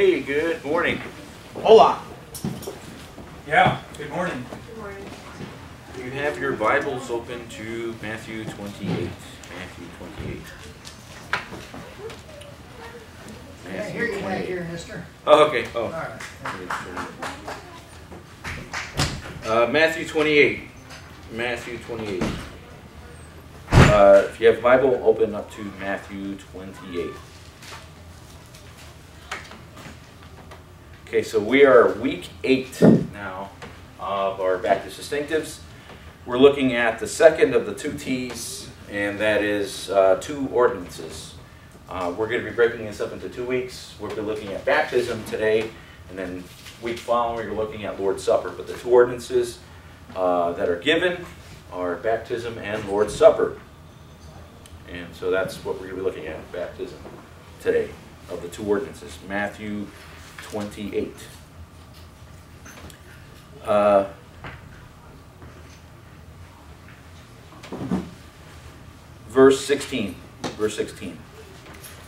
Hey, good morning. Hola. Yeah, good morning. Good morning. You have your Bibles open to Matthew 28. Matthew 28. Yeah, here you are, here, mister. Oh, okay. Oh. All right. Matthew 28. Matthew 28. If you have Bible, open up to Matthew 28. Okay, so we are week 8 now of our Baptist distinctives. We're looking at the second of the two T's, and that is two ordinances. We're going to be breaking this up into 2 weeks. We'll be looking at baptism today, and then week following we're looking at Lord's Supper. But the two ordinances that are given are baptism and Lord's Supper. And so that's what we're going to be looking at, baptism today, of the two ordinances. Matthew 28. Verse 16. Verse 16.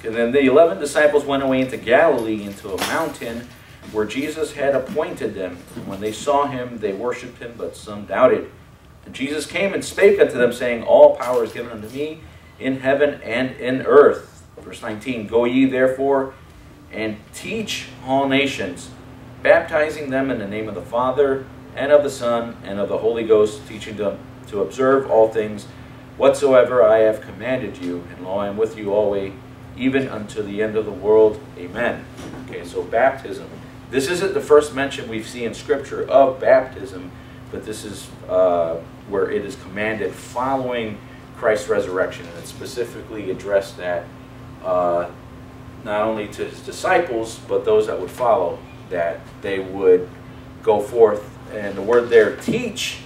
And then the 11 disciples went away into Galilee, into a mountain where Jesus had appointed them. And when they saw him, they worshipped him, but some doubted. And Jesus came and spake unto them, saying, All power is given unto me in heaven and in earth. Verse 19. Go ye therefore and teach all nations, baptizing them in the name of the Father, and of the Son, and of the Holy Ghost, teaching them to observe all things whatsoever I have commanded you. And lo, I am with you always, even unto the end of the world. Amen. Okay, so baptism. This isn't the first mention we see in Scripture of baptism, but this is where it is commanded following Christ's resurrection. And it specifically addressed that not only to his disciples, but those that would follow, that they would go forth. And the word there, teach,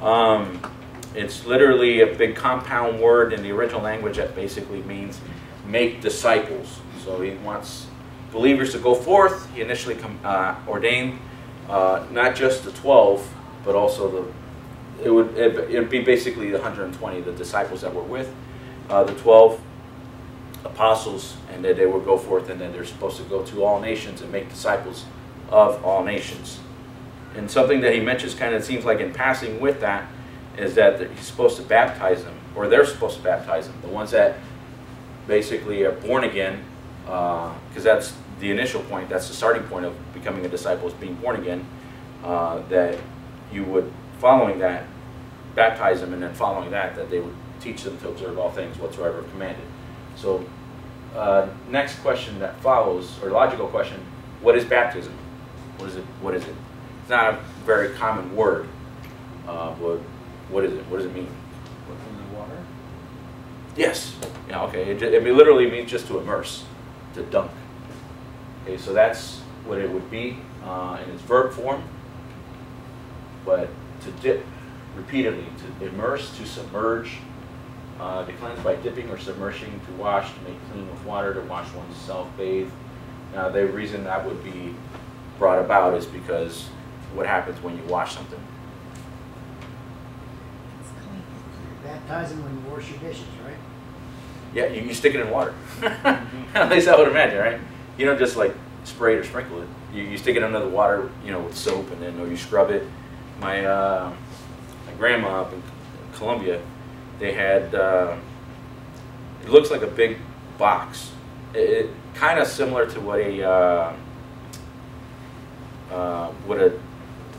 it's literally a big compound word in the original language that basically means make disciples. So he wants believers to go forth. He initially ordained not just the 12, but also the, it would be basically the 120, the disciples that were with the 12 apostles, and that they would go forth, and then they're supposed to go to all nations and make disciples of all nations. And something that he mentions kind of seems like in passing with that is that he's supposed to baptize them, or they're supposed to baptize them, the ones that basically are born again, because that's the initial point, that's the starting point of becoming a disciple, is being born again, that you would, following that, baptize them, and then following that, that they would teach them to observe all things whatsoever commanded. So next question that follows, or logical question, what is baptism? What is it? What is it? It's not a very common word. What is it? What does it mean? What, in the water? Yes. Yeah, okay. It literally means just to immerse, to dunk. Okay, so that's what it would be in its verb form. But to dip repeatedly, to immerse, to submerge, to cleanse by dipping or submerging, to wash, to make clean with water, to wash oneself, bathe. Now, the reason that would be brought about is because what happens when you wash something? It's clean. You're baptizing when you wash your dishes, right? Yeah, you stick it in water. At least I would imagine, right? You don't just like spray it or sprinkle it. You stick it under the water, you know, with soap, and then or you scrub it. My grandma up in Colombia, they had, it looks like a big box. It kind of similar to what a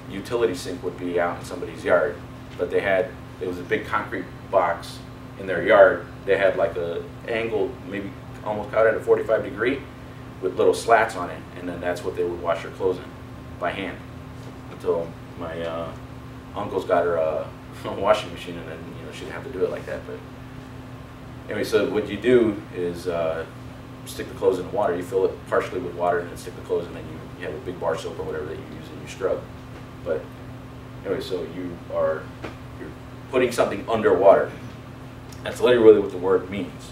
utility sink would be out in somebody's yard. But they had, it was a big concrete box in their yard. They had like a angled, maybe almost out at a 45 degree with little slats on it. And then that's what they would wash their clothes in by hand until my uncles got her a washing machine, and then shouldn't have to do it like that, but anyway. So what you do is stick the clothes in the water. You fill it partially with water, and then stick the clothes, and then you have a big bar soap or whatever that you use, and you scrub. But anyway, so you're putting something underwater. That's literally what the word means.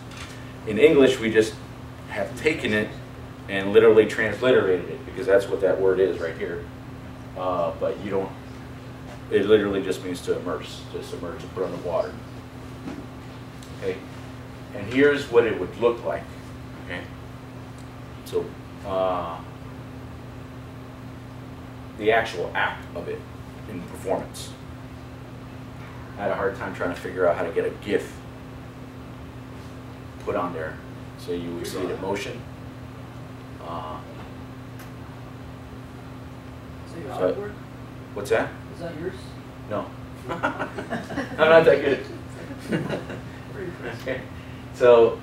In English, we just have taken it and literally transliterated it, because that's what that word is right here. But you don't. It literally just means to immerse, to submerge, to put on the water. Okay, and here's what it would look like. Okay, so the actual act of it in performance. I had a hard time trying to figure out how to get a GIF put on there, so you would see the motion. So, what's that? Is that yours? No. I'm not that good. Okay. So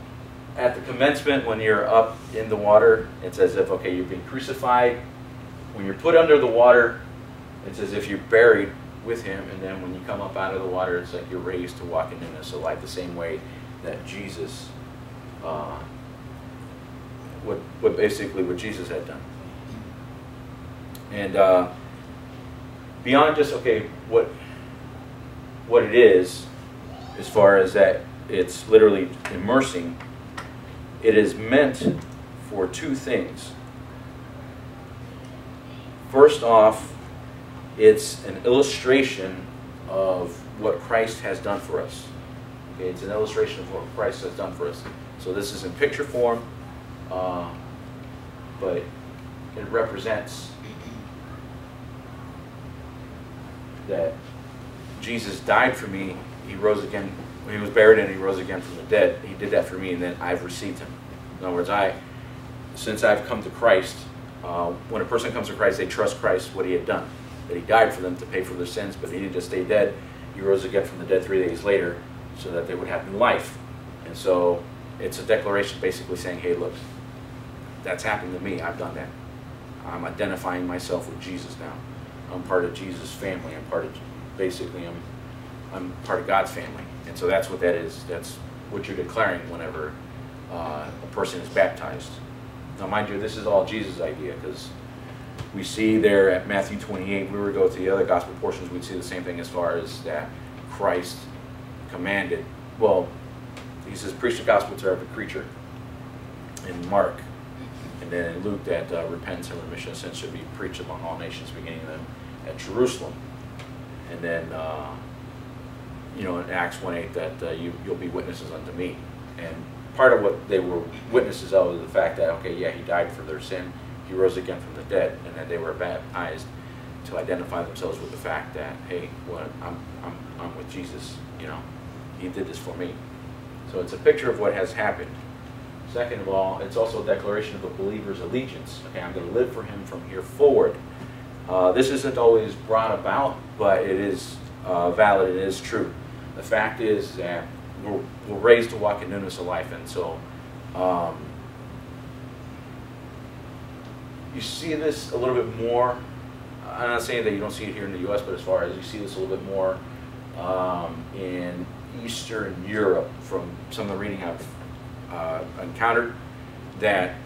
at the commencement, when you're up in the water, it's as if, okay, you've been crucified. When you're put under the water, it's as if you're buried with him. And then when you come up out of the water, it's like you're raised to walk in the newness of life, the same way that Jesus, basically what Jesus had done. And beyond just, okay, what it is, as far as that it's literally immersing, it is meant for two things. First off, it's an illustration of what Christ has done for us. Okay, it's an illustration of what Christ has done for us. So this is in picture form, but it represents that Jesus died for me, he rose again, he was buried and he rose again from the dead. He did that for me, and then I've received him. In other words, since I've come to Christ, when a person comes to Christ, they trust Christ, what he had done, that he died for them to pay for their sins, but he didn't just stay dead. He rose again from the dead 3 days later so that they would have new life. And so it's a declaration basically saying, hey, look, that's happened to me. I've done that. I'm identifying myself with Jesus now. I'm part of Jesus' family. I'm part of, basically, I'm part of God's family. And so that's what that is. That's what you're declaring whenever a person is baptized. Now, mind you, this is all Jesus' idea, because we see there at Matthew 28, we would go to the other gospel portions, we'd see the same thing as far as that Christ commanded. Well, he says, preach the gospel to every creature in Mark. And then in Luke, that repentance and remission of sins should be preached among all nations, beginning them at Jerusalem. And then, you know, in Acts 1:8, that you'll be witnesses unto me. And part of what they were witnesses of was the fact that, okay, yeah, he died for their sin, he rose again from the dead, and that they were baptized to identify themselves with the fact that, hey, well, I'm with Jesus, you know, he did this for me. So it's a picture of what has happened. Second of all, it's also a declaration of the believer's allegiance. Okay, I'm going to live for him from here forward. This isn't always brought about, but it is valid, it is true. The fact is that we're raised to walk in newness of life, and so you see this a little bit more. I'm not saying that you don't see it here in the U.S., but as far as you see this a little bit more in Eastern Europe, from some of the reading I've encountered, that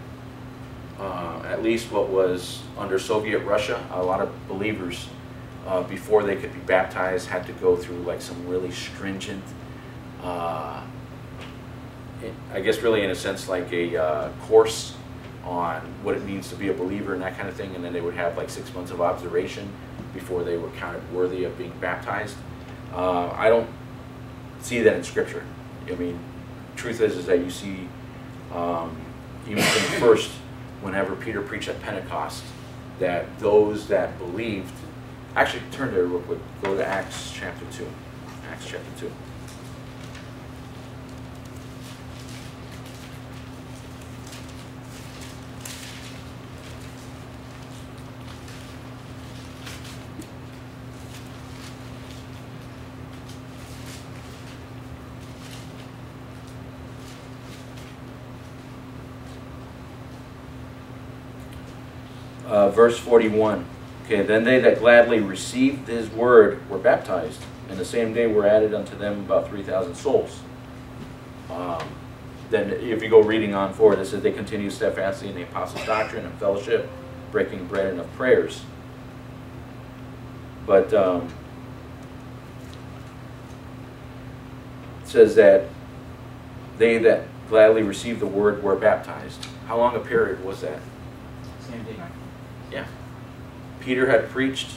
at least what was under Soviet Russia, a lot of believers before they could be baptized had to go through like some really stringent, I guess really in a sense like a course on what it means to be a believer and that kind of thing, and then they would have like 6 months of observation before they were counted worthy of being baptized. I don't see that in Scripture. I mean, truth is that you see even from first, whenever Peter preached at Pentecost, that those that believed, actually turn there real quick, go to Acts chapter 2. Acts chapter 2. Verse 41, okay, then they that gladly received his word were baptized, and the same day were added unto them about 3,000 souls. Then if you go reading on forward, it says they continued steadfastly in the apostles' doctrine and fellowship, breaking bread and of prayers. But it says that they that gladly received the word were baptized. How long a period was that? Same day. Yeah. Peter had preached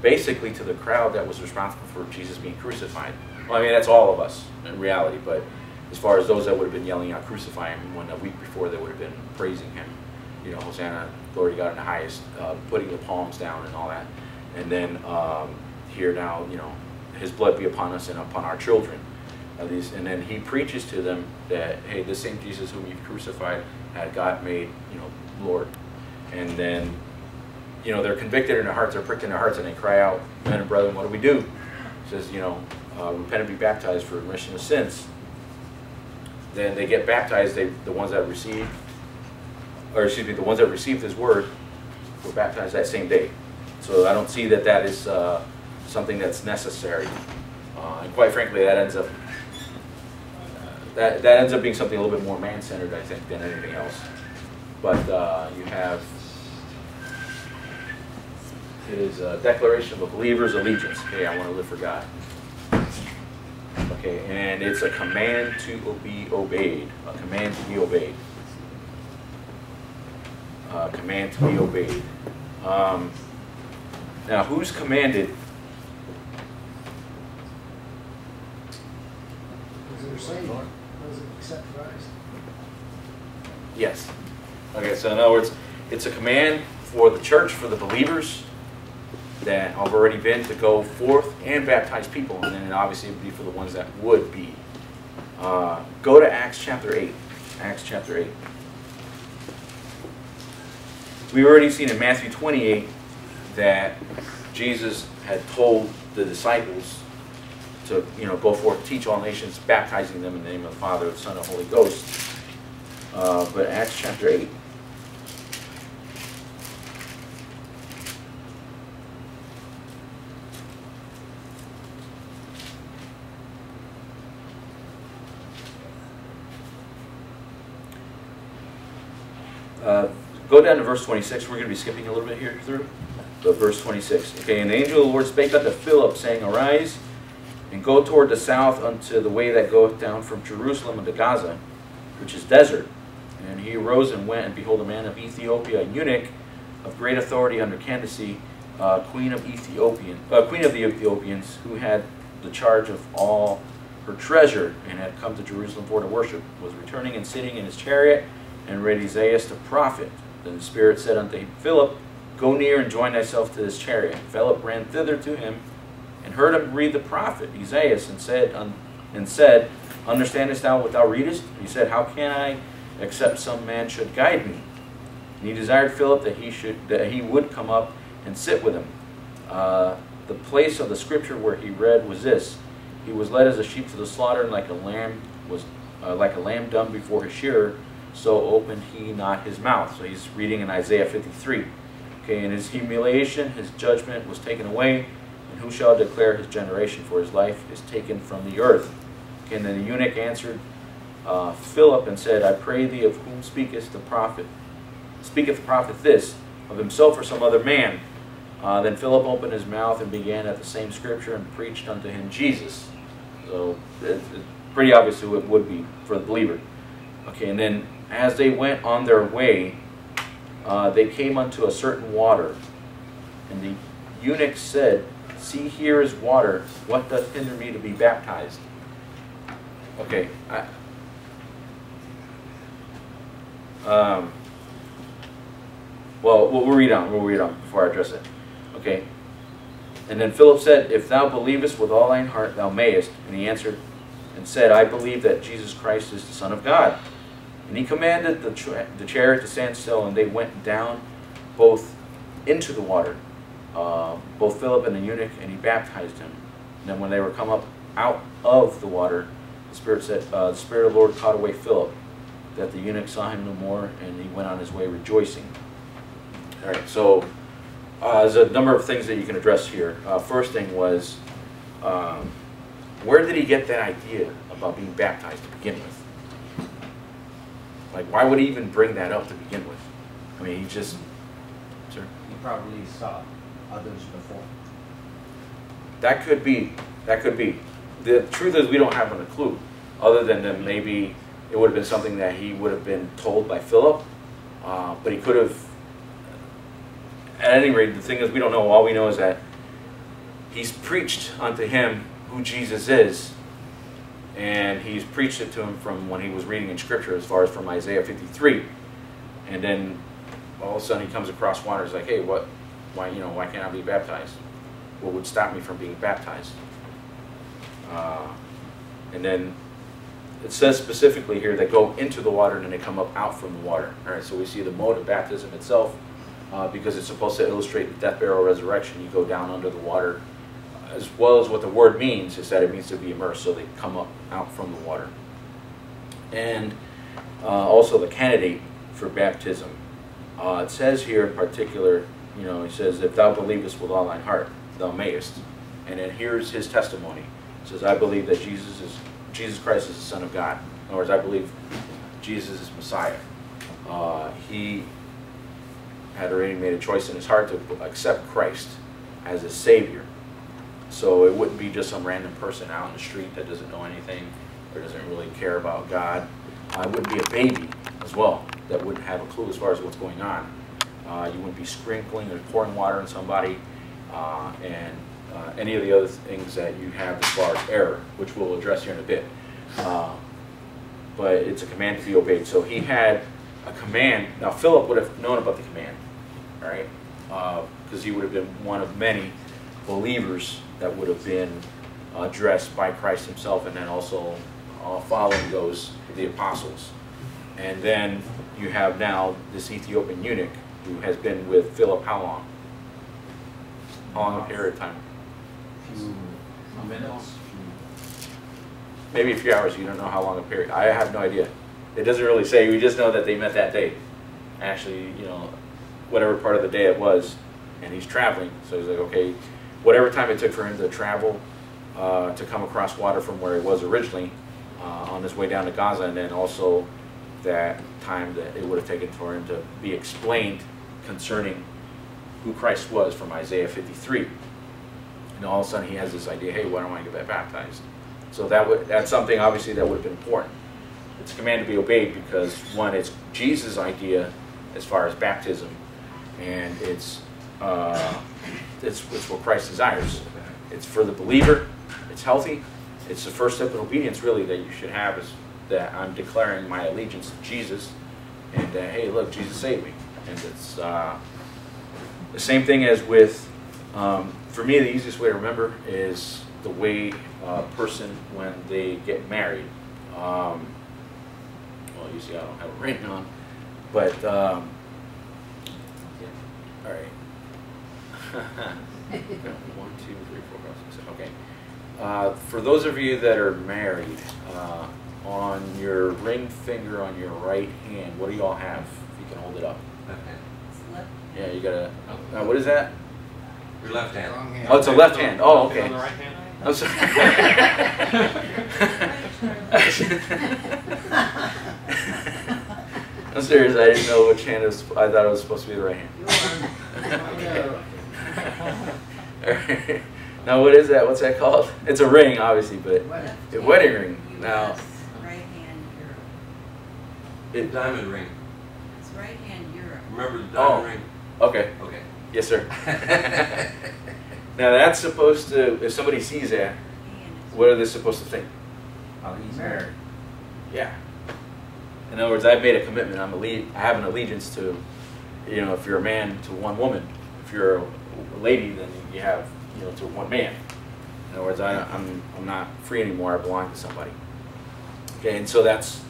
basically to the crowd that was responsible for Jesus being crucified. Well, I mean, that's all of us in reality, but as far as those that would have been yelling out, crucify him, when a week before they would have been praising him, you know, Hosanna, glory to God in the highest, putting the palms down and all that. And then here now, you know, his blood be upon us and upon our children. And then he preaches to them that, hey, this same Jesus whom you've crucified had God made, you know, Lord. And then, you know, they're convicted in their hearts, they're pricked in their hearts, and they cry out, men and brethren, what do we do? He says, you know, repent and be baptized for remission of sins. Then they get baptized, the ones that received his word were baptized that same day. So I don't see that that is something that's necessary. And quite frankly, that ends up being something a little bit more man-centered, I think, than anything else. But you have his declaration of a believer's allegiance. Okay, I want to live for God. Okay, and it's a command to be obeyed. A command to be obeyed. Command to be obeyed. Now, who's commanded? Yes. Okay, so in other words, it's a command for the church, for the believers that have already been, to go forth and baptize people, and then obviously it would be for the ones that would be. Go to Acts chapter 8. Acts chapter 8. We've already seen in Matthew 28 that Jesus had told the disciples to, you know, go forth, teach all nations, baptizing them in the name of the Father, the Son, and the Holy Ghost. But Acts chapter 8. Go down to verse 26. We're going to be skipping a little bit here through. But verse 26. Okay, and the angel of the Lord spake unto Philip, saying, Arise, and go toward the south unto the way that goeth down from Jerusalem unto Gaza, which is desert. And he arose and went, and behold, a man of Ethiopia, an eunuch of great authority under Candace, queen of the Ethiopians, who had the charge of all her treasure, and had come to Jerusalem for to worship, was returning and sitting in his chariot, and read Isaiah the prophet. Then the Spirit said unto him, Philip, go near and join thyself to this chariot. Philip ran thither to him, and heard him read the prophet Isaiah, and said, Understandest thou what thou readest? And he said, How can I, except some man should guide me? And he desired Philip that he would come up and sit with him. The place of the scripture where he read was this: He was led as a sheep to the slaughter, and like a lamb dumb before his shearer, so opened he not his mouth. So he's reading in Isaiah 53. Okay, in his humiliation, his judgment was taken away. And who shall declare his generation? For his life is taken from the earth. Okay, and then the eunuch answered Philip and said, I pray thee, of whom speaketh the prophet? Speaketh the prophet this, of himself or some other man? Then Philip opened his mouth and began at the same scripture and preached unto him Jesus. So it's pretty obvious who it would be for the believer. Okay, and then as they went on their way, they came unto a certain water, and the eunuch said, See, here is water. What doth hinder me to be baptized? Okay. We'll read on. We'll read on before I address it. Okay. And then Philip said, If thou believest with all thine heart, thou mayest. And he answered and said, I believe that Jesus Christ is the Son of God. And he commanded the chariot to stand still, and they went down both into the water, both Philip and the eunuch, and he baptized him. And then when they were come up out of the water, the Spirit of the Lord caught away Philip, that the eunuch saw him no more, and he went on his way rejoicing. All right, so there's a number of things that you can address here. First thing was, where did he get that idea about being baptized to begin with? Like, why would he even bring that up to begin with? I mean, he just... Sir? He probably saw others before. That could be. That could be. The truth is, we don't have a clue, other than that maybe it would have been something that he would have been told by Philip, but he could have... At any rate, the thing is, we don't know. All we know is that he's preached unto him who Jesus is, and he's preached it to him from when he was reading in Scripture, as far as from Isaiah 53. And then all of a sudden he comes across water. He's like, hey, what? Why, you know, why can't I be baptized? What would stop me from being baptized? And then it says specifically here, they go into the water and then they come up out from the water. All right, so we see the mode of baptism itself, because it's supposed to illustrate the death, burial, resurrection. You go down under the water, as well as what the word means is that it means to be immersed. So they come up out from the water. And also the candidate for baptism. It says here in particular, you know, he says, if thou believest with all thine heart, thou mayest. And then here's his testimony. It says, I believe that Jesus Christ is the Son of God. In other words, I believe Jesus is Messiah. He had already made a choice in his heart to accept Christ as his Savior. So it wouldn't be just some random person out on the street that doesn't know anything or doesn't really care about God. It wouldn't be a baby as well that wouldn't have a clue as far as what's going on. You wouldn't be sprinkling or pouring water on somebody and any of the other things that you have as far as error, which we'll address here in a bit. But it's a command to be obeyed. So he had a command. Now Philip would have known about the command, right? Because he would have been one of many believers that would have been addressed by Christ himself, and then also following those, the apostles. And then you have now this Ethiopian eunuch who has been with Philip how long? How long of error time? Few minutes. Maybe a few hours. You don't know how long a period. I have no idea. It doesn't really say. We just know that they met that day. Actually, you know, whatever part of the day it was, and he's traveling. So he's like, okay, whatever time it took for him to travel to come across water from where he was originally on his way down to Gaza, and then also that time that it would have taken for him to be explained concerning who Christ was from Isaiah 53. And all of a sudden he has this idea, hey, why don't I get baptized? So that's something obviously that would have been important. It's a command to be obeyed because, one, it's Jesus' idea as far as baptism, and it's what Christ desires. It's for the believer, it's healthy, it's the first step in obedience really that you should have, is that I'm declaring my allegiance to Jesus, and that, hey, look, Jesus saved me. And it's the same thing as with, for me, the easiest way to remember is the way a person, when they get married, well, you see, I don't have a ring on, but, yeah, all right. 1, 2, 3, 4, 5, 6, 7, okay. For those of you that are married, on your ring finger on your right hand, what do y'all have? If you can hold it up. Left hand. It's left. Yeah, you gotta. What is that? Your left hand. Oh, it's a left hand. Oh, okay. On the right hand. I'm sorry. I'm serious. I didn't know which hand it was. I thought it was supposed to be the right hand. All right. Now, what is that? What's that called? It's a ring, obviously, but a wedding ring. Now. It's diamond ring. It's right hand Europe. Remember the diamond ring? Okay. Okay. Yes, sir. Now that's supposed to, if somebody sees that, what are they supposed to think? He's married. Yeah. In other words, I've made a commitment. I have an allegiance to, you know, if you're a man, to one woman. If you're a lady, then you have, you know, to one man. In other words, I'm not free anymore. I belong to somebody. Okay, and so that's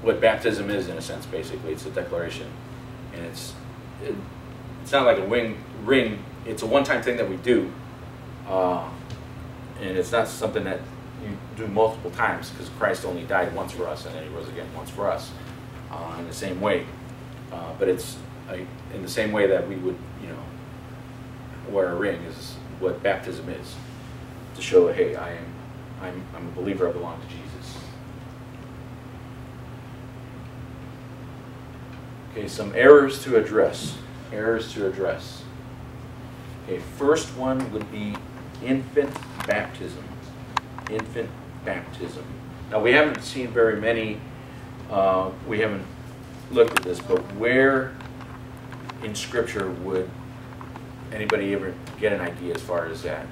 what baptism is, in a sense, basically. It's a declaration, and it's not like a ring. It's a one-time thing that we do, and it's not something that you do multiple times, because Christ only died once for us, and then he rose again once for us, in the same way. But it's in the same way that we would, you know, wear a ring is what baptism is, to show, hey, I'm a believer. I belong to Jesus. Okay, some errors to address. Errors to address. Okay, first one would be infant baptism. Infant baptism. Now, we haven't seen very many, we haven't looked at this, but where in Scripture would anybody ever get an idea as far as that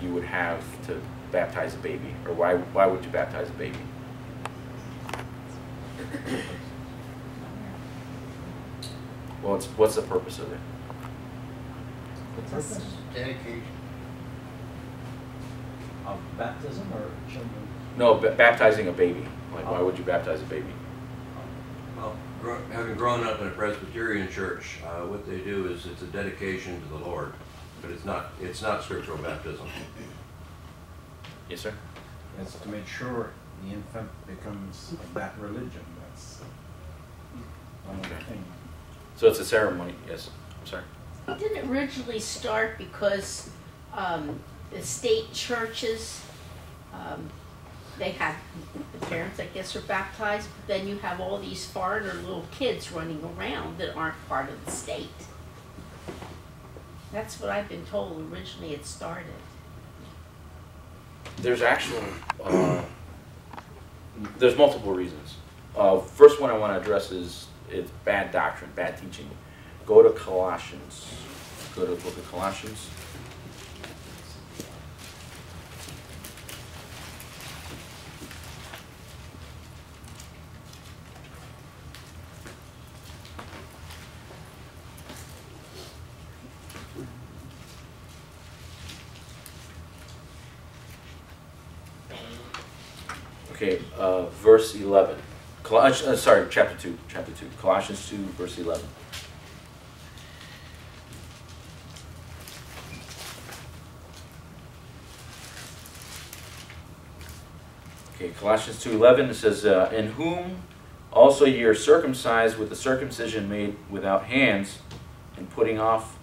you would have to baptize a baby? Or why would you baptize a baby? Well, it's, what's the purpose of it? The purpose is dedication. Of baptism or children? No, baptizing a baby. Like, why would you baptize a baby? Well, having grown up in a Presbyterian church, what they do is it's a dedication to the Lord, but it's not scriptural baptism. Yes, sir? It's to make sure the infant becomes of that religion. That's one of the things. So it's a ceremony, yes. I'm sorry. It didn't originally start because the state churches, they had the parents, I guess, are baptized, but then you have all these foreigner little kids running around that aren't part of the state. That's what I've been told originally it started. There's actual, there's multiple reasons. First one I want to address is it's bad doctrine, bad teaching. Go to Colossians. Go to the book of Colossians. Okay, verse 11. Sorry, chapter 2. Colossians 2, verse 11. Okay, Colossians 2:11, it says, in whom also ye are circumcised with the circumcision made without hands, and putting off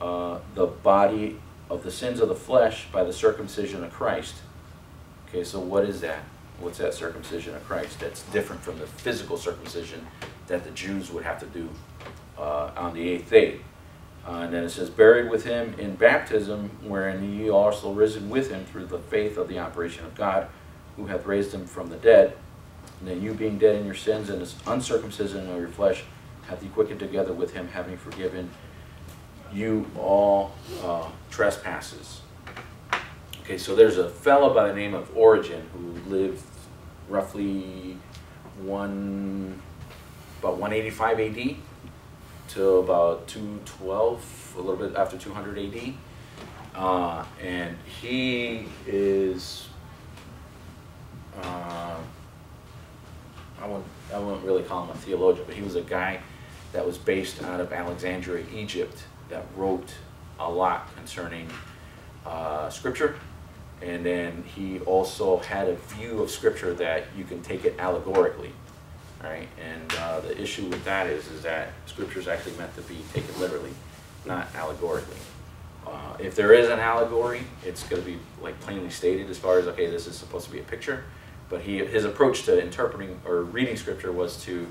the body of the sins of the flesh by the circumcision of Christ. Okay, so what is that? What's that circumcision of Christ that's different from the physical circumcision that the Jews would have to do on the 8th day? And then it says, buried with him in baptism, wherein ye also risen with him through the faith of the operation of God, who hath raised him from the dead. And then you being dead in your sins and his uncircumcision of your flesh, hath he quickened together with him, having forgiven you all trespasses. Okay, so there's a fellow by the name of Origen who lived roughly about 185 AD to about 212, a little bit after 200 AD. And he is, I wouldn't really call him a theologian, but he was a guy that was based out of Alexandria, Egypt, that wrote a lot concerning Scripture. And then he also had a view of Scripture that you can take it allegorically, right? And the issue with that is that Scripture is actually meant to be taken literally, not allegorically. If there is an allegory, it's going to be like plainly stated as far as, okay, this is supposed to be a picture. But his approach to interpreting or reading Scripture was to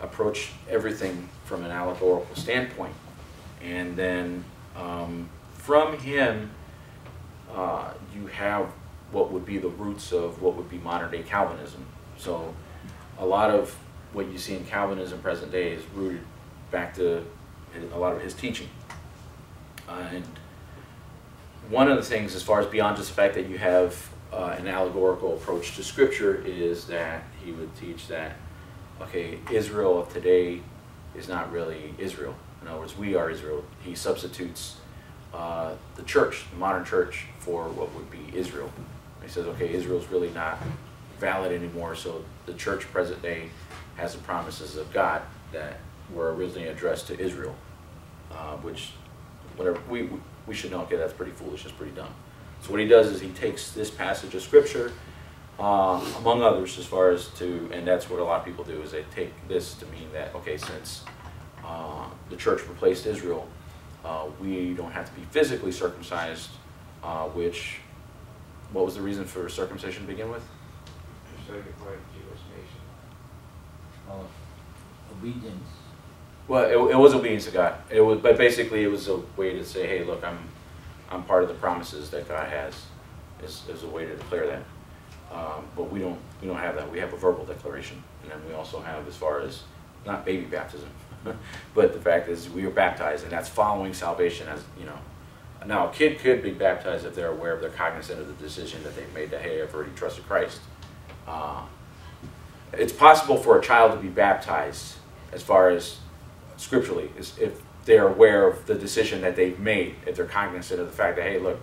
approach everything from an allegorical standpoint. And then from him, you have what would be the roots of what would be modern-day Calvinism. So a lot of what you see in Calvinism present day is rooted back to a lot of his teaching. And one of the things, as far as beyond just the fact that you have an allegorical approach to Scripture, is that he would teach that, okay, Israel of today is not really Israel. In other words, we are Israel. He substitutes the church, the modern church, for what would be Israel. He says, okay, Israel's really not valid anymore, so the church present day has the promises of God that were originally addressed to Israel, which, whatever, we should know, okay, that's pretty foolish, that's pretty dumb. So what he does is he takes this passage of Scripture, among others, as far as to, and that's what a lot of people do, is they take this to mean that, okay, since the church replaced Israel, we don't have to be physically circumcised, which, what was the reason for circumcision to begin with? To certify the Jewish nation. Obedience. Well, it was obedience to God. It was, but basically it was a way to say, hey, look, I'm part of the promises that God has. Is a way to declare that. But we don't have that. We have a verbal declaration, and then we also have, as far as, not baby baptism. But the fact is, we are baptized, and that's following salvation. As you know, now a kid could be baptized if they're aware of, they're cognizant of the decision that they've made, that hey, I've already trusted Christ. It's possible for a child to be baptized, as far as scripturally, is if they're aware of the decision that they've made, if they're cognizant of the fact that, hey, look,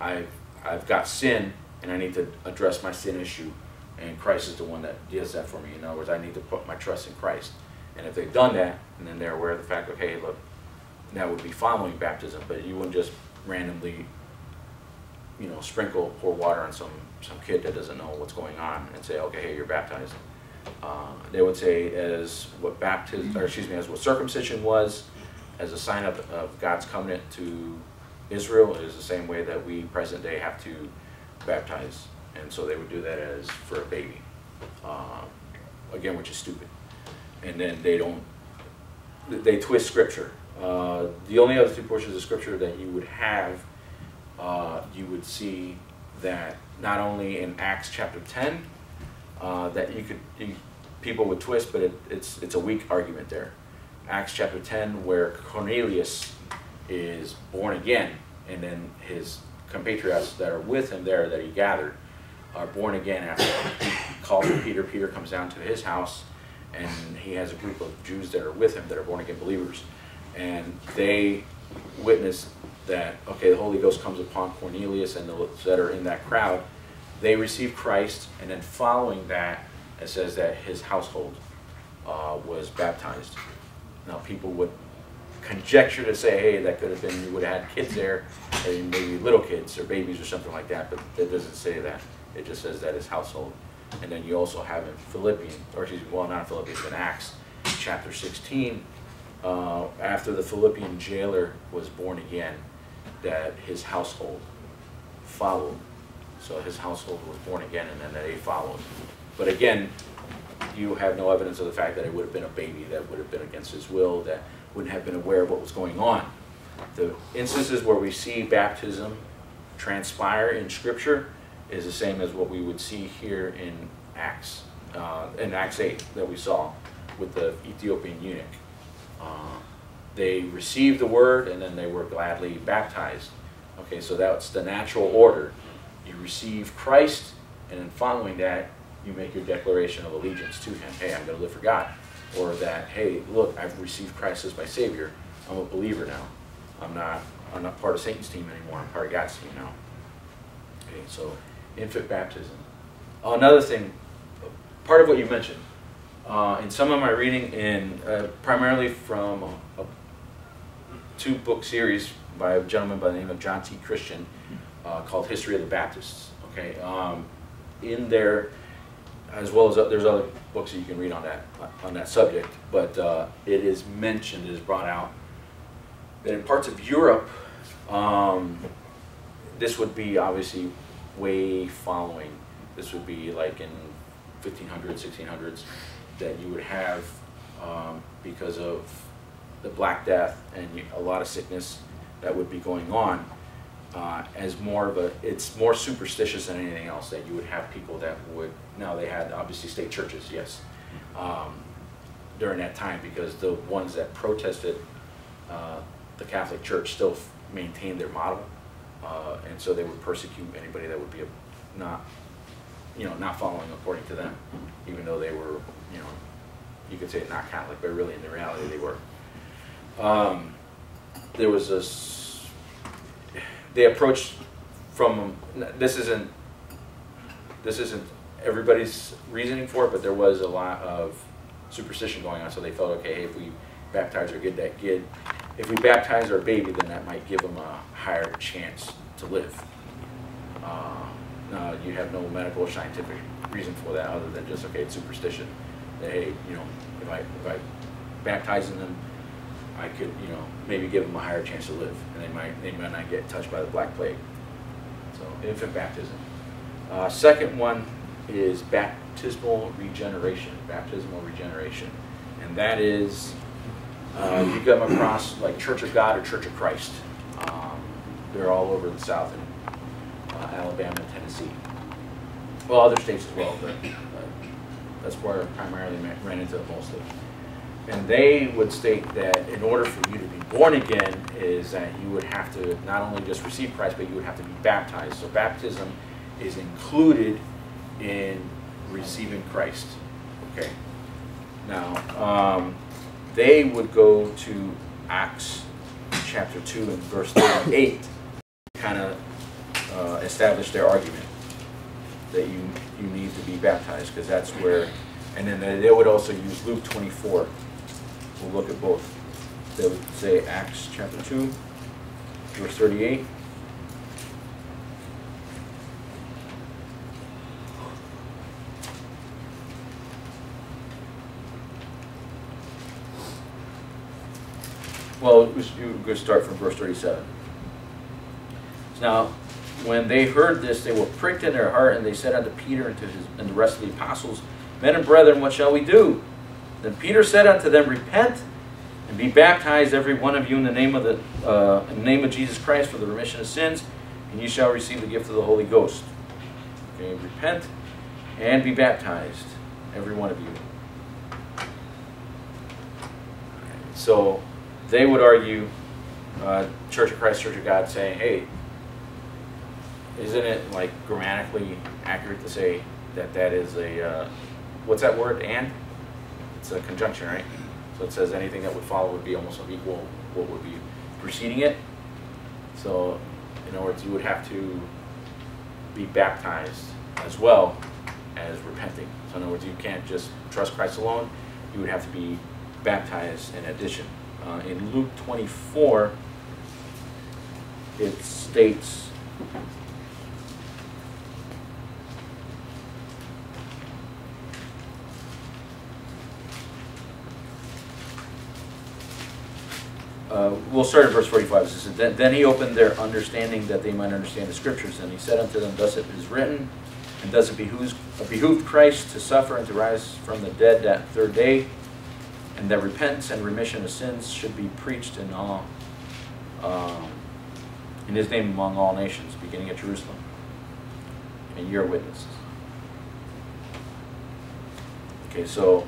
I've got sin and I need to address my sin issue, and Christ is the one that does that for me. In other words, I need to put my trust in Christ. And if they've done that, and then they're aware of the fact, okay, look, that would be following baptism, but you wouldn't just randomly, you know, sprinkle, pour water on some kid that doesn't know what's going on and say, okay, hey, you're baptized. They would say, as what baptism, or excuse me, as what circumcision was, as a sign of God's covenant to Israel, is the same way that we present day have to baptize. And so they would do that as for a baby, again, which is stupid. And then they twist scripture. The only other two portions of scripture that you would have, you would see that not only in Acts chapter 10, that people would twist, but it's a weak argument there. Acts chapter 10, where Cornelius is born again, and then his compatriots that are with him there that he gathered are born again after he calls for Peter. Peter comes down to his house, and he has a group of Jews that are with him that are born again believers, and they witness that, okay, the Holy Ghost comes upon Cornelius and those that are in that crowd. They receive Christ, and then following that, it says that his household was baptized. Now, people would conjecture to say, hey, that could have been, you would have had kids there, and maybe little kids or babies or something like that, but it doesn't say that. It just says that his household. And then you also have in Philippian, or excuse me, well, not Philippians, in Acts chapter 16, after the Philippian jailer was born again, that his household followed. So his household was born again, and then they followed. But again, you have no evidence of the fact that it would have been a baby that would have been against his will, that wouldn't have been aware of what was going on. The instances where we see baptism transpire in Scripture is the same as what we would see here in Acts 8 that we saw with the Ethiopian eunuch. They received the word, and then they were gladly baptized. Okay, so that's the natural order. You receive Christ, and then following that, you make your declaration of allegiance to Him. Hey, I'm going to live for God. Or that, hey, look, I've received Christ as my Savior. I'm a believer now. I'm not part of Satan's team anymore. I'm part of God's team now. Okay, so infant baptism. Another thing, part of what you mentioned, in some of my reading, primarily from a two-book series by a gentleman by the name of John T. Christian, called History of the Baptists. Okay, in there, as well as there's other books that you can read on that subject, but it is mentioned, it is brought out that in parts of Europe, this would be obviously way following. This would be like in 1500s, 1600s, that you would have because of the Black Death and a lot of sickness that would be going on. As more of a, it's more superstitious than anything else that you would have people that would, now they had obviously state churches, yes, during that time, because the ones that protested the Catholic Church still maintained their model, and so they would persecute anybody that would be not following according to them, even though they were, you know, you could say not Catholic, but really in the reality they were. There was this. They approached from, this isn't everybody's reasoning for it, but there was a lot of superstition going on, so they felt, okay, hey, if we baptize or get that kid, if we baptize our baby, then that might give them a higher chance to live. Now, you have no medical or scientific reason for that other than just, okay, it's superstition. That, hey, you know, if I baptize them, I could, you know, maybe give them a higher chance to live, and they might not get touched by the Black Plague. So, infant baptism. Second one is baptismal regeneration, and that is you come across like Church of God or Church of Christ. They're all over the South, in Alabama and Tennessee. Well, other states as well, but that's where I primarily ran into it mostly. And they would state that in order for you to be born again is that you would have to not only just receive Christ, but you would have to be baptized. So baptism is included in receiving Christ. Okay. Now, they would go to Acts chapter 2 and verse 38 to kind of establish their argument that you need to be baptized, because that's where, and then they would also use Luke 24. We'll look at both. They would say Acts chapter 2, verse 38. Well, you could start from verse 37. So now, when they heard this, they were pricked in their heart, and they said unto Peter and to the rest of the apostles, Men and brethren, what shall we do? Then Peter said unto them, Repent, and be baptized every one of you in the name of Jesus Christ for the remission of sins, and you shall receive the gift of the Holy Ghost. Okay, repent and be baptized, every one of you. So they would argue, Church of Christ, Church of God, saying, hey, isn't it like grammatically accurate to say that that is a, what's that word, and? It's a conjunction, right? So it says anything that would follow would be almost equal what would be preceding it. So in other words, you would have to be baptized as well as repenting. So in other words, you can't just trust Christ alone. You would have to be baptized in addition. In Luke 24, it states, we'll start at verse 45. It says, Then he opened their understanding that they might understand the Scriptures, and he said unto them, Thus it is written, and thus it behooved Christ to suffer and to rise from the dead that third day, and that repentance and remission of sins should be preached in all, in his name among all nations, beginning at Jerusalem. And you're witnesses. Okay, so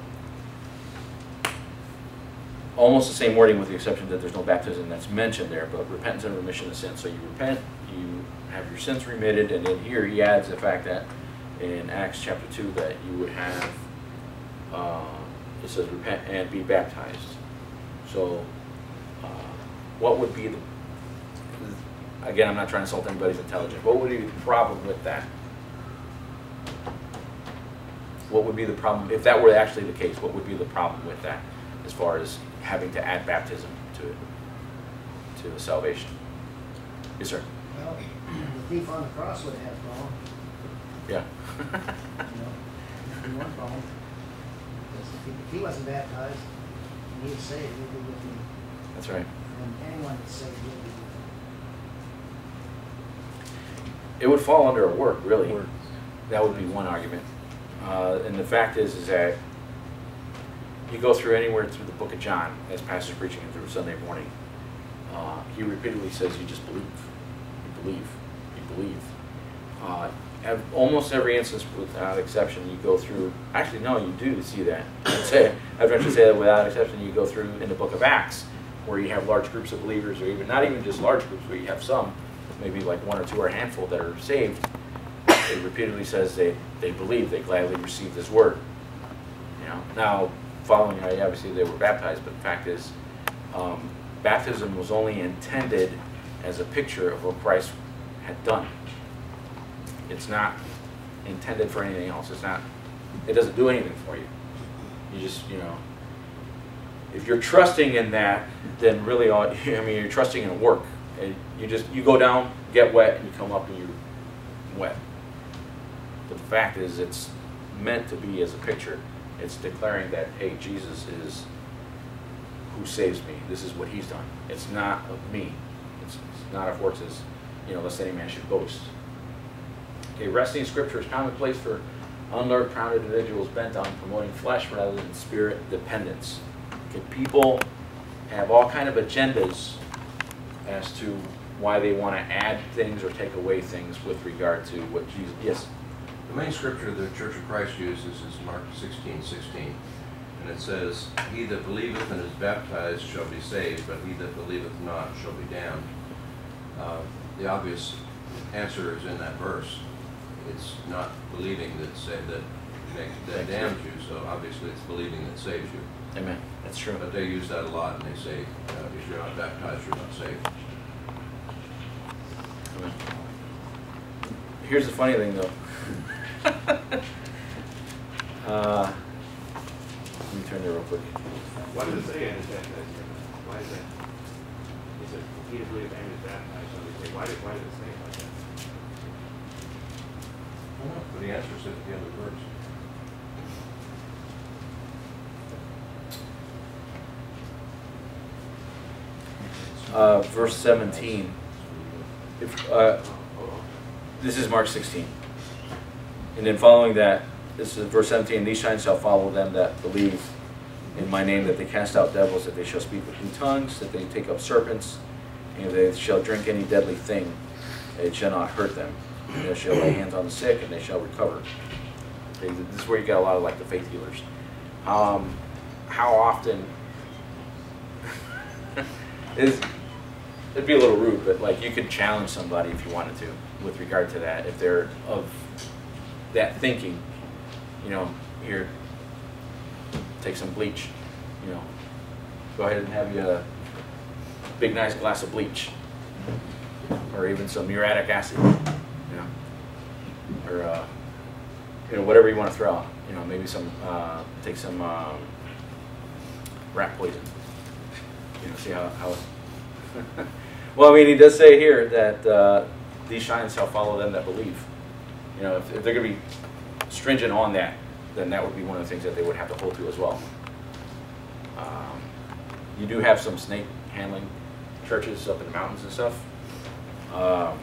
almost the same wording, with the exception that there's no baptism that's mentioned there, but repentance and remission of sins. So you repent, you have your sins remitted, and then here he adds the fact that in Acts chapter 2 that you would have it says repent and be baptized. So what would be the, again, I'm not trying to insult anybody's intelligence, what would be the problem with that? What would be the problem, if that were actually the case, what would be the problem with that as far as having to add baptism to it, to the salvation? Yes, sir? Well, the thief on the cross would have gone. Yeah. You know, one problem. If he wasn't baptized, and he was saved, he would be with me. That's right. And anyone that's saved would be with me. It would fall under a work, really. Works. That would be one argument. And the fact is that you go through anywhere through the book of John, as pastor's preaching it through Sunday morning, he repeatedly says, you just believe. You believe. You believe. Almost every instance, without exception, you go through. Actually, no, you do see that. I'd venture to say that without exception, you go through in the book of Acts, where you have large groups of believers, or even not even just large groups, but you have some, maybe like one or two or a handful that are saved. It repeatedly says they believe, they gladly receive this word. You know, now following, obviously they were baptized, but the fact is, baptism was only intended as a picture of what Christ had done. It's not intended for anything else. It's not, it doesn't do anything for you. You just, you know, if you're trusting in that, then really all, you're trusting in work. You just, you go down, get wet, and you come up and you're wet. But the fact is, it's meant to be as a picture. It's declaring that, hey, Jesus is who saves me. This is what he's done. It's not of me. It's not of works, as, you know, lest any man should boast. Okay, resting in Scripture is commonplace for unlearned, proud individuals bent on promoting flesh rather than spirit dependence. Okay, people have all kind of agendas as to why they want to add things or take away things with regard to what Jesus. Yes? The main Scripture the Church of Christ uses is Mark 16:16, and it says, He that believeth and is baptized shall be saved, but he that believeth not shall be damned. The obvious answer is in that verse. It's not believing that that damns you, so obviously it's believing that saves you. Amen. That's true. But they use that a lot, and they say, if you're not baptized, you're not saved. Amen. Here's the funny thing, though. Let me turn there real quick. Why does it say baptized? Why is that? Is it repeatedly baptized? Why did it say it like that? Well, the answer is at the end of the verse. Verse 17. This is Mark 16. And then following that, this is verse 17. These signs shall follow them that believe in my name, that they cast out devils, that they shall speak with new tongues, that they take up serpents, and they shall drink any deadly thing. It shall not hurt them. And they shall lay hands on the sick, and they shall recover. Okay, this is where you got a lot of like the faith healers. How often is... It'd be a little rude, but like you could challenge somebody if you wanted to with regard to that, if they're of that thinking, you know, here, take some bleach, you know, go ahead and have you a big nice glass of bleach, or even some muriatic acid, you know, or you know, whatever you want to throw out, you know, maybe some take some rat poison, you know, see how well, I mean, he does say here that these signs shall follow them that believe. You know, if they're going to be stringent on that, then that would be one of the things that they would have to hold to as well. You do have some snake handling churches up in the mountains and stuff. And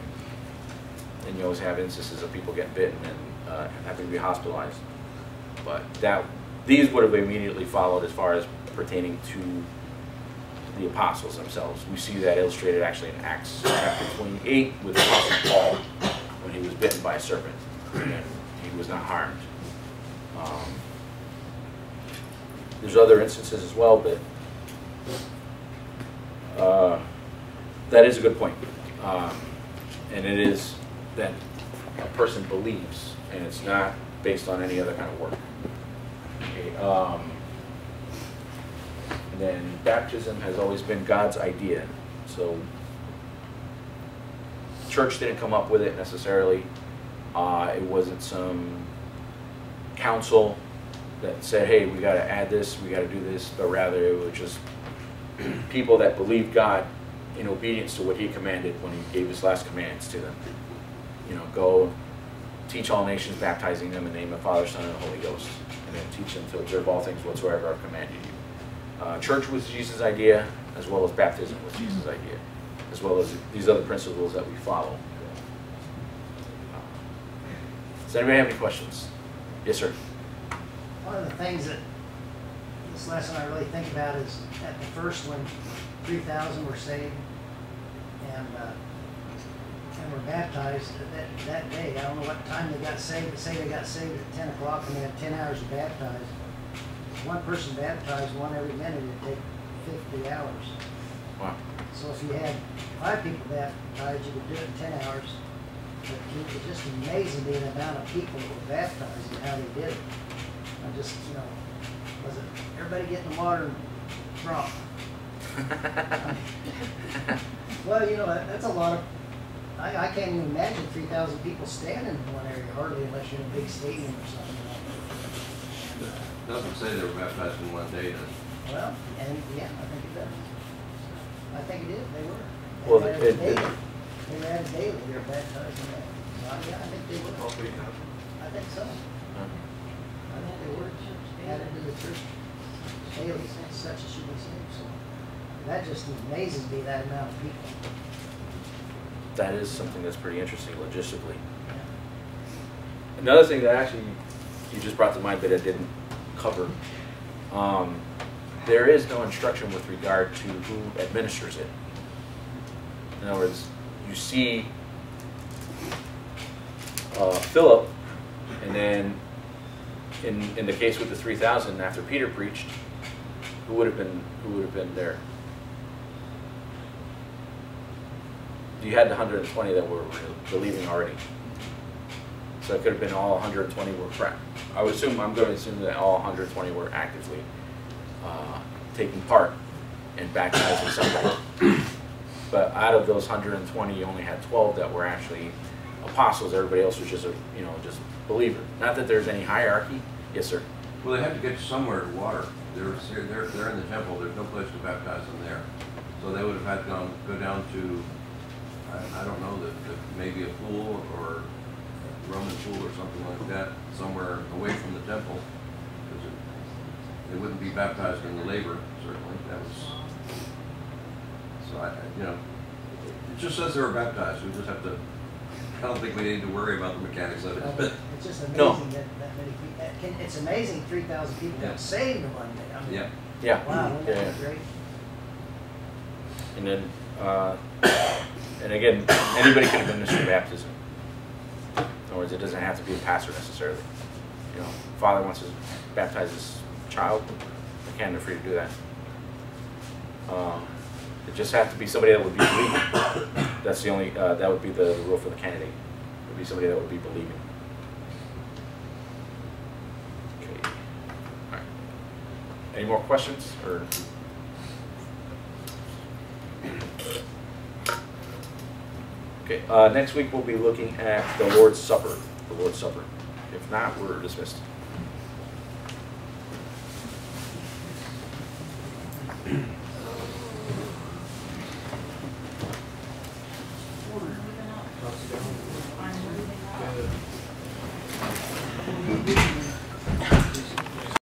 you always have instances of people getting bitten and having to be hospitalized. But these would have immediately followed as far as pertaining to the apostles themselves. We see that illustrated actually in Acts chapter 28 with the Apostle Paul when he was bitten by a serpent and he was not harmed. There's other instances as well, but that is a good point. And it is that a person believes, and it's not based on any other kind of work. Okay, then baptism has always been God's idea. So the church didn't come up with it necessarily. It wasn't some council that said, hey, we got to add this, we got to do this, but rather it was just people that believed God in obedience to what he commanded when he gave his last commands to them. You know, go teach all nations, baptizing them in the name of the Father, Son, and the Holy Ghost, and then teach them to observe all things whatsoever I've commanded you. Church was Jesus' idea, as well as baptism was Jesus' idea, as well as these other principles that we follow. Does anybody have any questions? Yes, sir? One of the things that this lesson I really think about is at the first when 3,000 were saved and were baptized that day. I don't know what time they got saved, but say they got saved at 10 o'clock and they had 10 hours to baptize. One person baptized one every minute would take 50 hours. Wow. So if you had 5 people baptized, you could do it in 10 hours. But it was just amazing the amount of people that were baptized and how they did it. I just, you know, was it everybody getting the water and drunk? Well, you know, that's a lot of, I can't even imagine 3,000 people standing in one area, hardly unless you're in a big stadium or something. It doesn't say they were baptized in one day, does it? Well, and yeah, I think it does. I think it is. They were. They well, it daily. They were added daily. They were baptized in that. So, yeah, I think they were. I think so. I think they were added to the church daily, since such as should be saved. So that just amazes me, that amount of people. That is something that's pretty interesting logistically. Yeah. Another thing that actually you just brought to mind that I didn't cover. There is no instruction with regard to who administers it. In other words, you see Philip, and then in the case with the 3,000 after Peter preached, who would have been there? You had the 120 that were believing already, so it could have been all 120 were I would assume, I'm going to assume that all 120 were actively taking part in baptizing somebody. But out of those 120, you only had 12 that were actually apostles. Everybody else was just a, you know, just believer. Not that there's any hierarchy. Yes, sir. Well, they have to get somewhere to water. They're in the temple. There's no place to baptize them there. So they would have had to go down to, I don't know, maybe a pool or a Roman pool or something like that, somewhere away from the temple. They wouldn't be baptized in the labor, certainly. That was, so you know, it just says they were baptized. We just have to, I don't think we need to worry about the mechanics of it. No, but it's just amazing that many people, it's amazing 3,000 people got saved in one day. I mean, wow, isn't that great? And then, and again, anybody can administer baptism. In other words, it doesn't have to be a pastor necessarily. You know, father wants to baptize his child, they can, they're free to do that. It just has to be somebody that would be believing. That's the only, that would be the rule for the candidate. It would be somebody that would be believing. Okay. All right. Any more questions? Or? Okay, next week we'll be looking at the Lord's Supper. If not, we're dismissed.